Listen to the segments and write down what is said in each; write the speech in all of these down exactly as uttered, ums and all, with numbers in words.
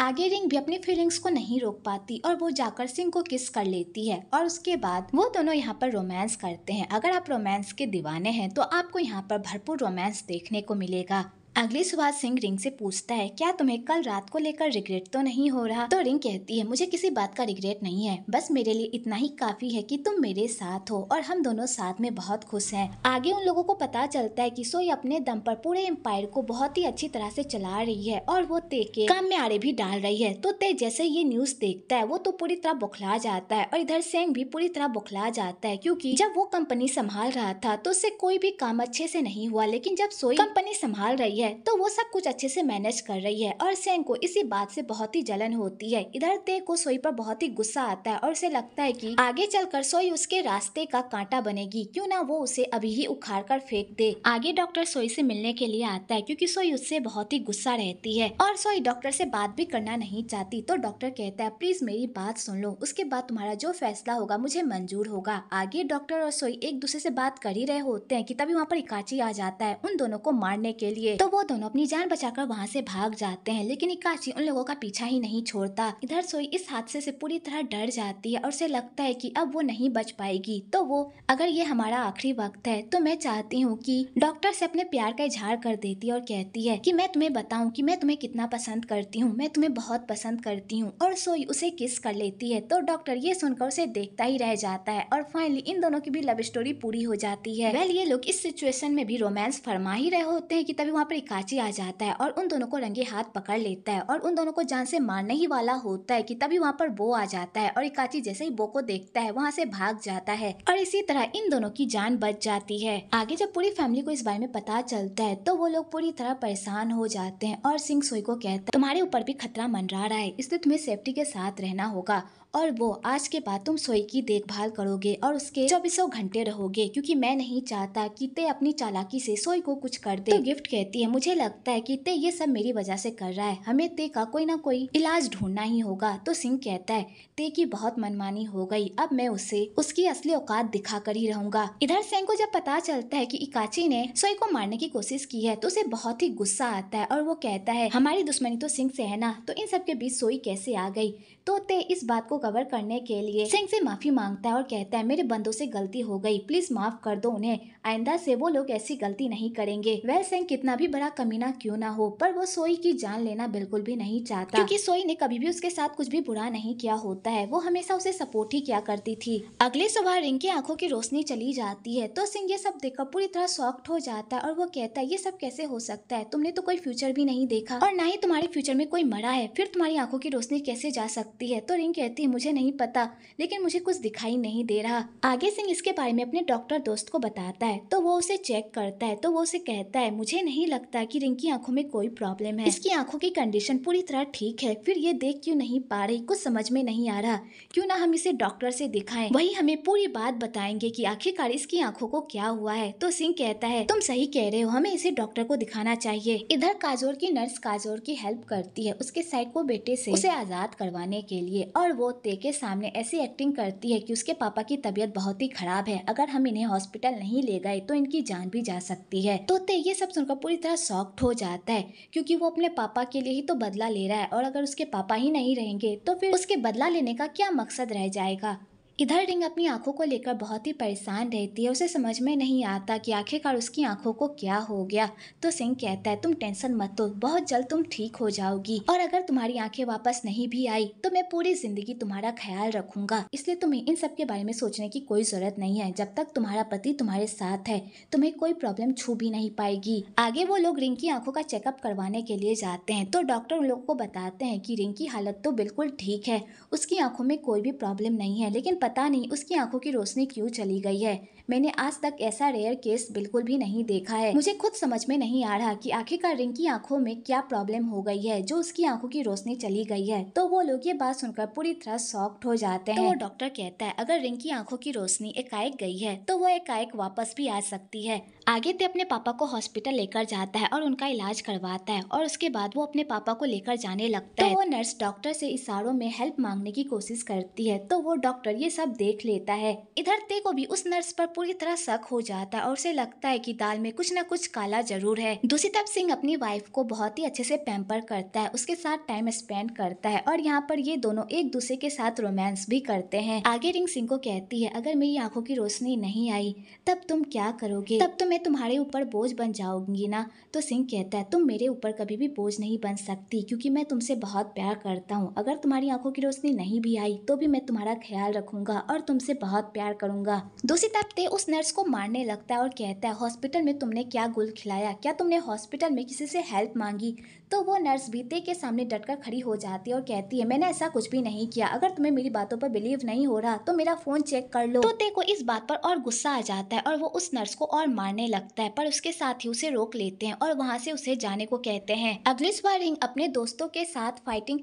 आगे रिंग भी अपनी फीलिंग्स को नहीं रोक पाती और वो जाकर सिंह को किस कर लेती है और उसके बाद वो दोनों यहाँ पर रोमांस करते हैं। अगर आप रोमांस के दीवाने हैं तो आपको यहाँ पर भरपूर रोमांस देखने को मिलेगा। अगली सुबह सिंह रिंग से पूछता है, क्या तुम्हें कल रात को लेकर रिग्रेट तो नहीं हो रहा? तो रिंग कहती है, मुझे किसी बात का रिग्रेट नहीं है, बस मेरे लिए इतना ही काफी है कि तुम मेरे साथ हो और हम दोनों साथ में बहुत खुश हैं। आगे उन लोगों को पता चलता है कि सोई अपने दम पर पूरे एम्पायर को बहुत ही अच्छी तरह से चला रही है और वो ते के काम में आड़े भी डाल रही है। तो ते जैसे ये न्यूज देखता है वो तो पूरी तरह बौखला जाता है और इधर सिंह भी पूरी तरह बौखला जाता है, क्योंकि जब वो कंपनी संभाल रहा था तो उससे कोई भी काम अच्छे से नहीं हुआ, लेकिन जब सोई कंपनी संभाल रही है तो वो सब कुछ अच्छे से मैनेज कर रही है और सेंग को इसी बात से बहुत ही जलन होती है। इधर ते को सोई पर बहुत ही गुस्सा आता है और उसे लगता है कि आगे चलकर सोई उसके रास्ते का कांटा बनेगी, क्यों ना वो उसे अभी ही उखाड़ कर फेंक दे। आगे डॉक्टर सोई से मिलने के लिए आता है क्योंकि सोई उससे बहुत ही गुस्सा रहती है और सोई डॉक्टर से बात भी करना नहीं चाहती। तो डॉक्टर कहता है, प्लीज मेरी बात सुन लो, उसके बाद तुम्हारा जो फैसला होगा मुझे मंजूर होगा। आगे डॉक्टर और सोई एक दूसरे से बात कर ही रहे होते हैं कि तभी वहाँ पर इकाची आ जाता है उन दोनों को मारने के लिए। तो वो दोनों अपनी जान बचाकर वहाँ से भाग जाते हैं, लेकिन इकाची उन लोगों का पीछा ही नहीं छोड़ता। इधर सोई इस हादसे से पूरी तरह डर जाती है और उसे लगता है कि अब वो नहीं बच पाएगी। तो वो, अगर ये हमारा आखिरी वक्त है तो मैं चाहती हूँ कि डॉक्टर से अपने प्यार का इजहार कर देती है और कहती है कि मैं तुम्हें बताऊँ कि मैं तुम्हें कितना पसंद करती हूँ, मैं तुम्हें बहुत पसंद करती हूँ। और सोई उसे किस कर लेती है। तो डॉक्टर ये सुनकर उसे देखता ही रह जाता है और फाइनली इन दोनों की भी लव स्टोरी पूरी हो जाती है। वेल, ये लोग इस सिचुएशन में भी रोमांस फरमा ही रहे होते हैं कि तभी पर इकाची आ जाता है और उन दोनों को रंगे हाथ पकड़ लेता है और उन दोनों को जान से मारने ही वाला होता है कि तभी वहाँ पर बो आ जाता है और इकाची जैसे ही बो को देखता है वहाँ से भाग जाता है और इसी तरह इन दोनों की जान बच जाती है। आगे जब पूरी फैमिली को इस बारे में पता चलता है तो वो लोग पूरी तरह परेशान हो जाते हैं और सिंह सोई को कहता है, तुम्हारे ऊपर भी खतरा मंडरा रहा है, इसलिए तुम्हें सेफ्टी के साथ रहना होगा और वो आज के बाद तुम सोई की देखभाल करोगे और उसके चौबीसों घंटे रहोगे, क्योंकि मैं नहीं चाहता कि ते अपनी चालाकी से सोई को कुछ कर दे। तो गिफ्ट कहती है, मुझे लगता है कि ते ये सब मेरी वजह से कर रहा है, हमें ते का कोई ना कोई इलाज ढूंढना ही होगा। तो सिंह कहता है, ते की बहुत मनमानी हो गई, अब मैं उसे उसकी असली औकात दिखा कर ही रहूंगा। इधर सिंह को जब पता चलता है कि इकाची ने सोई को मारने की कोशिश की है तो उसे बहुत ही गुस्सा आता है और वो कहता है, हमारी दुश्मनी तो सिंह से है ना, तो इन सब के बीच सोई कैसे आ गई। तो ते इस बात को कवर करने के लिए सिंह से माफी मांगता है और कहता है, मेरे बंदों से गलती हो गई, प्लीज माफ कर दो उन्हें, आइंदा से वो लोग ऐसी गलती नहीं करेंगे। वह सिंह कितना भी बड़ा कमीना क्यों ना हो पर वो सोई की जान लेना बिल्कुल भी नहीं चाहता, क्योंकि सोई ने कभी भी उसके साथ कुछ भी बुरा नहीं किया होता है, वो हमेशा उसे सपोर्ट ही किया करती थी। अगले सुबह रिंग की आंखों की रोशनी चली जाती है तो सिंह ये सब देखकर पूरी तरह शॉक्ड हो जाता है और वो कहता है, ये सब कैसे हो सकता है, तुमने तो कोई फ्यूचर भी नहीं देखा और ना ही तुम्हारे फ्यूचर में कोई मरा है, फिर तुम्हारी आंखों की रोशनी कैसे जा सकती है। तो रिंग कहती है, मुझे नहीं पता, लेकिन मुझे कुछ दिखाई नहीं दे रहा। आगे सिंह इसके बारे में अपने डॉक्टर दोस्त को बताता है तो वो उसे चेक करता है। तो वो उसे कहता है, मुझे नहीं लगता कि रिंग की आंखों में कोई प्रॉब्लम है, इसकी आंखों की कंडीशन पूरी तरह ठीक है, फिर ये देख क्यों नहीं पा रही, कुछ समझ में नहीं आ रहा, क्यों ना हम इसे डॉक्टर से दिखाएं, वही हमें पूरी बात बताएंगे कि आखिरकार इसकी आंखों को क्या हुआ है। तो सिंह कहता है, तुम सही कह रहे हो, हमें इसे डॉक्टर को दिखाना चाहिए। इधर काजोर की नर्स काजोर की हेल्प करती है उसके साइको बेटे से उसे आजाद करवाने के लिए और वो ते के सामने ऐसी एक्टिंग करती है कि उसके पापा की तबीयत बहुत ही खराब है, अगर हम इन्हें हॉस्पिटल नहीं ले गए तो इनकी जान भी जा सकती है। तो ते ये सब सुनकर पूरी तरह शॉक्ड हो जाता है, क्योंकि वो अपने पापा के लिए ही तो बदला ले रहा है और अगर उसके पापा ही नहीं रहेंगे तो फिर उसके बदला लेने का क्या मकसद रह जाएगा। इधर रिंग अपनी आंखों को लेकर बहुत ही परेशान रहती है, उसे समझ में नहीं आता कि आखिरकार उसकी आंखों को क्या हो गया। तो सिंह कहता है, तुम टेंशन मत लो, बहुत जल्द तुम ठीक हो जाओगी और अगर तुम्हारी आंखें वापस नहीं भी आई तो मैं पूरी जिंदगी तुम्हारा ख्याल रखूंगा, इसलिए तुम्हें इन सब के बारे में सोचने की कोई जरूरत नहीं है, जब तक तुम्हारा पति तुम्हारे साथ है तुम्हें कोई प्रॉब्लम छू भी नहीं पाएगी। आगे वो लोग रिंग की आंखों का चेकअप करवाने के लिए जाते हैं तो डॉक्टर उन लोगों को बताते हैं कि रिंग की हालत तो बिल्कुल ठीक है, उसकी आंखों में कोई भी प्रॉब्लम नहीं है, लेकिन पता नहीं उसकी आंखों की रोशनी क्यों चली गई है, मैंने आज तक ऐसा रेयर केस बिल्कुल भी नहीं देखा है, मुझे खुद समझ में नहीं आ रहा कि आखिरकार रिंग की आंखों में क्या प्रॉब्लम हो गई है जो उसकी आंखों की रोशनी चली गई है। तो वो लोग ये बात सुनकर पूरी तरह शॉक्ड हो जाते हैं। तो डॉक्टर कहता है, अगर रिंग की आंखों की रोशनी एकाएक गई है तो वो एकाएक वापस भी आ सकती है। आगे ते अपने पापा को हॉस्पिटल लेकर जाता है और उनका इलाज करवाता है और उसके बाद वो अपने पापा को लेकर जाने लगता है। वो नर्स डॉक्टर से इशारों में हेल्प मांगने की कोशिश करती है तो वो डॉक्टर ये सब देख लेता है। इधर ते को भी उस नर्स पर पूरी तरह शक हो जाता है और उसे लगता है कि दाल में कुछ ना कुछ काला जरूर है। दूसरी तरफ सिंह अपनी वाइफ को बहुत ही अच्छे से पैम्पर करता है, उसके साथ टाइम स्पेंड करता है और यहाँ पर ये दोनों एक दूसरे के साथ रोमांस भी करते हैं। आगे रिंग सिंह को कहती है, अगर मेरी आंखों की रोशनी नहीं आई तब तुम क्या करोगे, तब तो मैं तुम्हारे ऊपर बोझ बन जाऊंगी ना। तो सिंह कहता है, तुम मेरे ऊपर कभी भी बोझ नहीं बन सकती क्योंकि मैं तुमसे बहुत प्यार करता हूँ। अगर तुम्हारी आंखों की रोशनी नहीं भी आई तो भी मैं तुम्हारा ख्याल रखूंगा और तुमसे बहुत प्यार करूंगा। दूसरी तरफ ते उस नर्स को मारने लगता है और कहता है, हॉस्पिटल में तुमने क्या गुल खिलाया, क्या तुमने हॉस्पिटल में किसी से हेल्प मांगी। तो वो नर्स भी ते के सामने डटकर खड़ी हो जाती है और कहती है, मैंने ऐसा कुछ भी नहीं किया, अगर तुम्हें मेरी बातों पर बिलीव नहीं हो रहा तो मेरा फोन चेक कर लो। तो ते को इस बात पर और गुस्सा आ जाता है और वो उस नर्स को और मारने लगता है, पर उसके साथ ही उसे रोक लेते हैं और वहाँ से उसे जाने को कहते हैं। अगली सुबह रिंग अपने दोस्तों के साथ फाइटिंग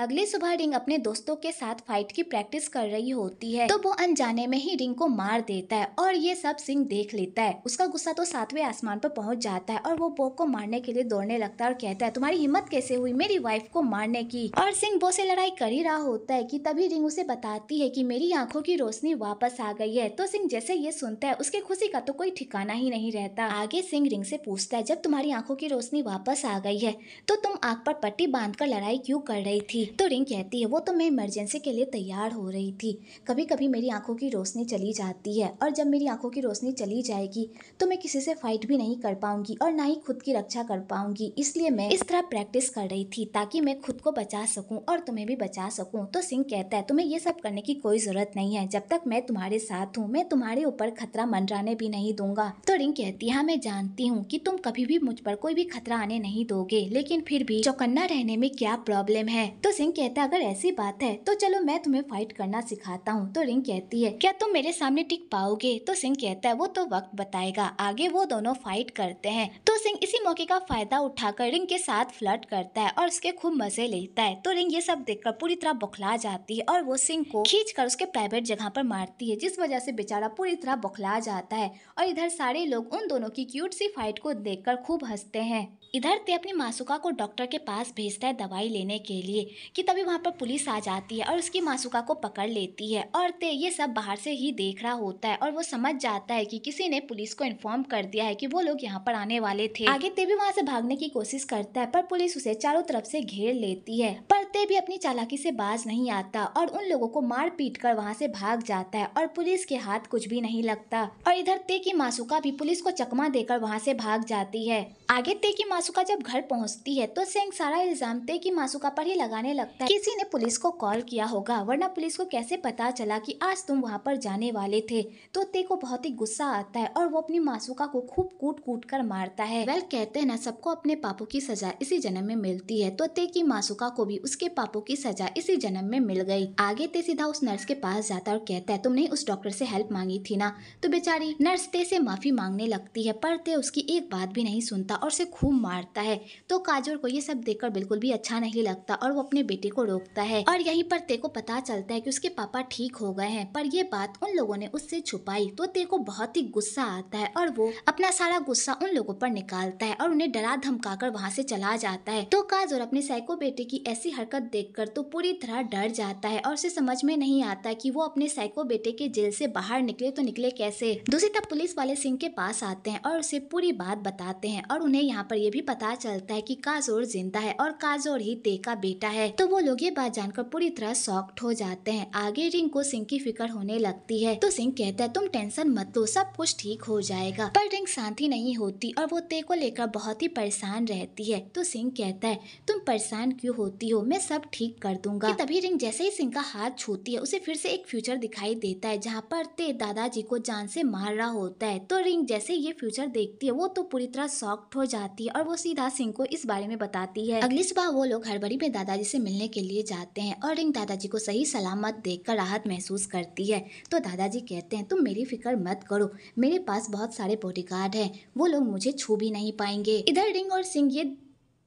अगली सुबह रिंग अपने दोस्तों के साथ फाइट की प्रैक्टिस कर रही होती है, तो वो अनजाने में ही रिंग को मार देता है और ये सब सिंह देख लेता है। उसका गुस्सा तो सातवें आसमान पर पहुंच जाता है और वो बो को मारने के लिए दौड़ने लगता है और कहता है, तुम्हारी हिम्मत कैसे हुई मेरी वाइफ को मारने की। और सिंह बो से लड़ाई कर ही रहा होता है कि तभी रिंग उसे बताती है कि मेरी आंखों की रोशनी वापस आ गई है। तो सिंह जैसे ये सुनता है उसकी खुशी का तो कोई ठिकाना ही नहीं रहता। आगे सिंह रिंग से पूछता है, जब तुम्हारी आंखों की रोशनी वापस आ गई है तो तुम आंख पर पट्टी बांध कर लड़ाई क्यों कर रही थी। तो रिंग कहती है, वो तो मैं इमरजेंसी के लिए तैयार हो रही थी, कभी कभी मेरी आंखों की रोशनी चली जाती है और जब मेरी आंखों की रोशनी चली जाएगी तो मैं किसी से फाइट भी नहीं कर पाऊंगी और ना ही खुद की रक्षा कर पाऊंगी, इसलिए मैं इस तरह प्रैक्टिस कर रही थी ताकि मैं खुद को बचा सकूं और तुम्हें भी बचा सकूं। तो सिंह कहता है, तुम्हें यह सब करने की कोई जरूरत नहीं है, जब तक मैं तुम्हारे साथ हूँ मैं तुम्हारे ऊपर खतरा मंडराने भी नहीं दूंगा। तो रिंग कहती है, हाँ मैं जानती हूँ कि तुम कभी भी मुझ पर कोई भी खतरा आने नहीं दोगे, लेकिन फिर भी चौकन्ना रहने में क्या प्रॉब्लम है। तो सिंह कहता है, अगर ऐसी बात है तो चलो मैं तुम्हें फाइट करना सिखाता हूँ। तो रिंग कहती है, क्या तुम मेरे सामने टिक पाओगे। तो सिंह कहता है, वो तो वक्त बताएगा। आगे वो दोनों फाइट करते हैं। तो सिंह इसी मौके का फायदा उठाकर रिंग के साथ फ्लर्ट करता है और उसके खूब मजे लेता है। तो रिंग ये सब देखकर पूरी तरह बौखला जाती है और वो सिंह को खींचकर उसके प्राइवेट जगह पर मारती है, जिस वजह से बेचारा पूरी तरह बौखला जाता है। और इधर सारे लोग उन दोनों की क्यूट सी फाइट को देखकर खूब हंसते हैं। इधर ते अपनी मासूका को डॉक्टर के पास भेजता है दवाई लेने के लिए कि तभी वहाँ पर पुलिस आ जाती है और उसकी मासूका को पकड़ लेती है। और ते ये सब बाहर से ही देख रहा होता है और वो समझ जाता है कि किसी ने पुलिस को इन्फॉर्म कर दिया है कि वो लोग यहाँ पर आने वाले थे। आगे ते भी वहाँ से भागने की कोशिश करता है पर पुलिस उसे चारों तरफ से घेर लेती है, पर ते भी अपनी चालाकी से बाज नहीं आता और उन लोगों को मार पीट कर वहाँ से भाग जाता है और पुलिस के हाथ कुछ भी नहीं लगता। और इधर ते की मासूका भी पुलिस को चकमा देकर वहाँ से भाग जाती है। आगे ते की मासूका जब घर पहुंचती है तो सिंह सारा इल्जाम ते की मासूका पर ही लगाने लगता है। किसी ने पुलिस को कॉल किया होगा, वरना पुलिस को कैसे पता चला कि आज तुम वहां पर जाने वाले थे। तो ते को बहुत ही गुस्सा आता है और वो अपनी मासूका को खूब कूट कूट कर मारता है। वेल कहते हैं ना, सबको अपने पापों की सजा इसी जन्म में मिलती है, तो ते की मासूका को भी उसके पापों की सजा इसी जन्म में मिल गई। आगे ते सीधा उस नर्स के पास जाता है और कहता है, तुमने उस डॉक्टर से हेल्प मांगी थी ना। तो बेचारी नर्स ते से माफी मांगने लगती है पर ते उसकी एक बात भी नहीं सुनता और उसे खूब मारता है। तो काजोर को ये सब देखकर बिल्कुल भी अच्छा नहीं लगता और वो अपने बेटे को रोकता है। और यहीं पर ते को पता चलता है कि उसके पापा ठीक हो गए हैं, पर ये बात उन लोगों ने उससे छुपाई। तो ते को बहुत ही गुस्सा आता है और वो अपना सारा गुस्सा उन लोगों पर निकालता है और उन्हें डरा धमकाकर वहाँ से चला जाता है। तो काजोर अपने साइको बेटे की ऐसी हरकत देखकर तो पूरी तरह डर जाता है और उसे समझ में नहीं आता कि वो अपने साइको बेटे के जेल से बाहर निकले तो निकले कैसे। दूसरी तरफ पुलिस वाले सिंह के पास आते हैं और उसे पूरी बात बताते हैं और उन्हें यहाँ पर ये भी पता चलता है कि काजोर जिंदा है और काजोर ही ते का बेटा है। तो वो लोग ये बात जानकर पूरी तरह शॉक्ड हो जाते हैं। आगे रिंग को सिंह की फिक्र होने लगती है। तो सिंह कहता है, तुम टेंशन मत लो, सब कुछ ठीक हो जाएगा। पर रिंग शांत ही नहीं होती और वो ते को लेकर बहुत ही परेशान रहती है। तो सिंह कहता है, तुम परेशान क्यों होती हो, मैं सब ठीक कर दूंगा। तभी रिंग जैसे ही सिंह का हाथ छूती है उसे फिर से एक फ्यूचर दिखाई देता है जहाँ पर ते दादाजी को जान से मार रहा होता है। तो रिंग जैसे ये फ्यूचर देखती है वो तो पूरी तरह शॉक्ड हो जाती है और वो सीधा सिंह को इस बारे में बताती है। अगली सुबह वो लोग हड़बड़ी में दादाजी से मिलने के लिए जाते हैं और रिंग दादाजी को सही सलामत देखकर राहत महसूस करती है। तो दादाजी कहते हैं, तुम मेरी फिक्र मत करो, मेरे पास बहुत सारे बॉडीगार्ड हैं, वो लोग मुझे छू भी नहीं पाएंगे। इधर रिंग और सिंह ये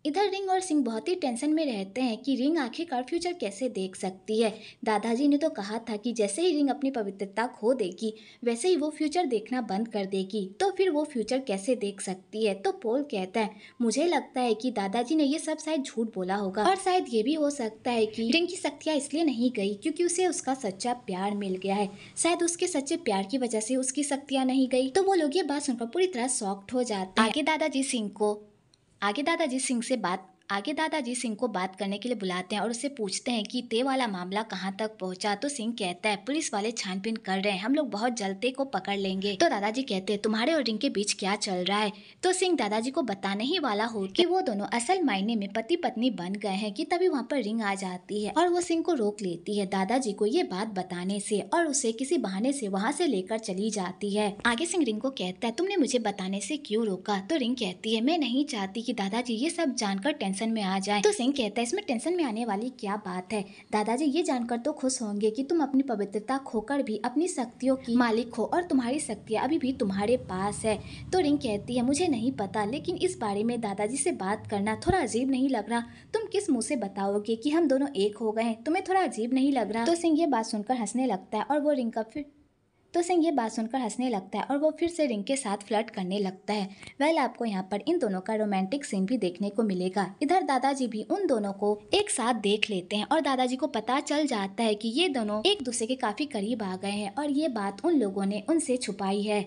इधर रिंग और सिंह बहुत ही टेंशन में रहते हैं कि रिंग आखिरकार फ्यूचर कैसे देख सकती है। दादाजी ने तो कहा था कि जैसे ही रिंग अपनी पवित्रता खो देगी वैसे ही वो फ्यूचर देखना बंद कर देगी, तो फिर वो फ्यूचर कैसे देख सकती है। तो पोल कहता है मुझे लगता है कि दादाजी ने ये सब शायद झूठ बोला होगा और शायद ये भी हो सकता है कि रिंग की शक्तियाँ इसलिए नहीं गई क्योंकि उसे उसका सच्चा प्यार मिल गया है। शायद उसके सच्चे प्यार की वजह से उसकी शक्तियाँ नहीं गई। तो वो लोग ये बात सुनकर पूरी तरह शॉक्ड हो जाते हैं। आगे दादाजी सिंह को आगे दादाजी सिंह से बात आगे दादाजी सिंह को बात करने के लिए बुलाते हैं और उससे पूछते हैं कि ते वाला मामला कहाँ तक पहुँचा। तो सिंह कहता है पुलिस वाले छानबीन कर रहे हैं, हम लोग बहुत जल्दी को पकड़ लेंगे। तो दादाजी कहते हैं तुम्हारे और रिंग के बीच क्या चल रहा है। तो सिंह दादाजी को बताने ही वाला हो कि वो दोनों असल मायने में पति पत्नी बन गए हैं कि तभी वहाँ पर रिंग आ जाती है और वो सिंह को रोक लेती है दादाजी को ये बात बताने से और उसे किसी बहाने से वहाँ से लेकर चली जाती है। आगे सिंह रिंग को कहता है तुमने मुझे बताने से क्यों रोका। तो रिंग कहती है मैं नहीं चाहती कि दादाजी ये सब जानकर टेंशन में आ जाए। तो सिंह कहता है इसमें टेंशन में आने वाली क्या बात है, दादाजी ये जानकर तो खुश होंगे कि तुम अपनी पवित्रता खोकर भी अपनी शक्तियों की मालिक हो और तुम्हारी शक्तियाँ अभी भी तुम्हारे पास है। तो रिंग कहती है मुझे नहीं पता, लेकिन इस बारे में दादाजी से बात करना थोड़ा अजीब नहीं लग रहा। तुम किस मुँह से बताओगे कि हम दोनों एक हो गए, तुम्हें थोड़ा अजीब नहीं लग रहा। तो सिंह ये बात सुनकर हंसने लगता है और वो रिंग का फिर तो सिंह ये बात सुनकर हंसने लगता है और वो फिर से रिंग के साथ फ्लर्ट करने लगता है। वेल आपको यहाँ पर इन दोनों का रोमांटिक सीन भी देखने को मिलेगा। इधर दादाजी भी उन दोनों को एक साथ देख लेते हैं और दादाजी को पता चल जाता है कि ये दोनों एक दूसरे के काफी करीब आ गए हैं और ये बात उन लोगों ने उनसे छुपाई है।